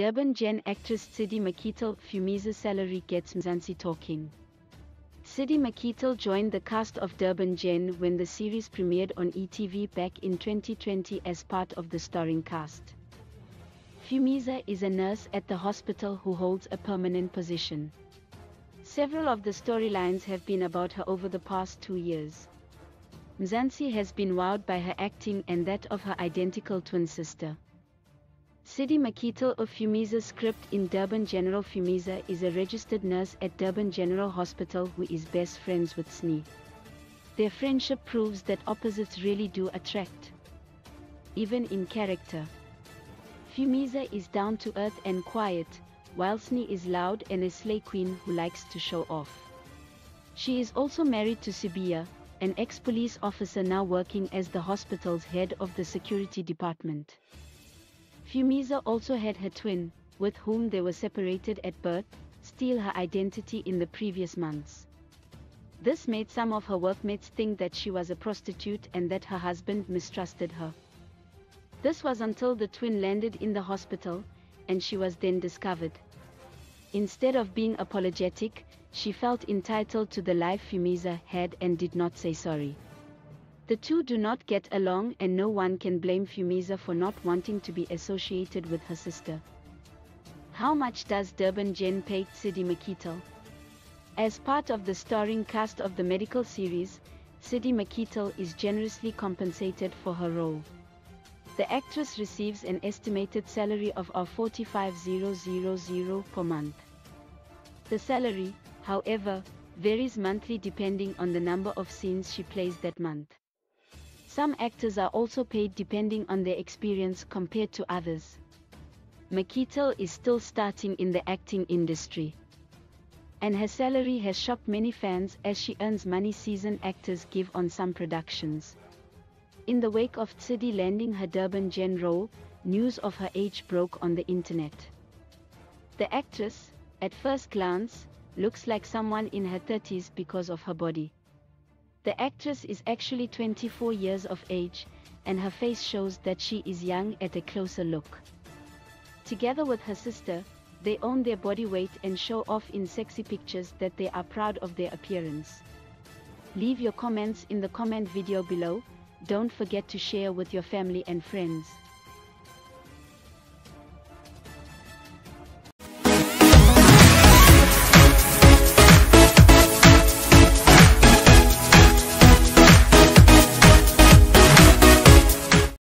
Durban Gen actress Tsidi Makitle, Phumeza salary gets Mzansi talking. Tsidi Makitle joined the cast of Durban Gen when the series premiered on ETV back in 2020 as part of the starring cast. Phumeza is a nurse at the hospital who holds a permanent position. Several of the storylines have been about her over the past 2 years. Mzansi has been wowed by her acting and that of her identical twin sister. Tsidi Makitle of Phumeza's script in Durban General. Phumeza is a registered nurse at Durban General Hospital who is best friends with Sne. Their friendship proves that opposites really do attract. Even in character, Phumeza is down to earth and quiet, while Sne is loud and a slay queen who likes to show off. She is also married to Sibiya, an ex-police officer now working as the hospital's head of the security department. Phumeza also had her twin, with whom they were separated at birth, steal her identity in the previous months. This made some of her workmates think that she was a prostitute and that her husband mistrusted her. This was until the twin landed in the hospital, and she was then discovered. Instead of being apologetic, she felt entitled to the life Phumeza had and did not say sorry. The two do not get along, and no one can blame Phumeza for not wanting to be associated with her sister. How much does Durban Gen pay Tsidi Makitle? As part of the starring cast of the medical series, Tsidi Makitle is generously compensated for her role. The actress receives an estimated salary of R45,000 per month. The salary, however, varies monthly depending on the number of scenes she plays that month. Some actors are also paid depending on their experience compared to others. Makitle is still starting in the acting industry, and her salary has shocked many fans as she earns money seasoned actors give on some productions. In the wake of Tsidi landing her Durban Gen role, news of her age broke on the internet. The actress, at first glance, looks like someone in her 30s because of her body. The actress is actually 24 years of age, and her face shows that she is young at a closer look. Together with her sister, they own their body weight and show off in sexy pictures that they are proud of their appearance. Leave your comments in the comment video below. Don't forget to share with your family and friends.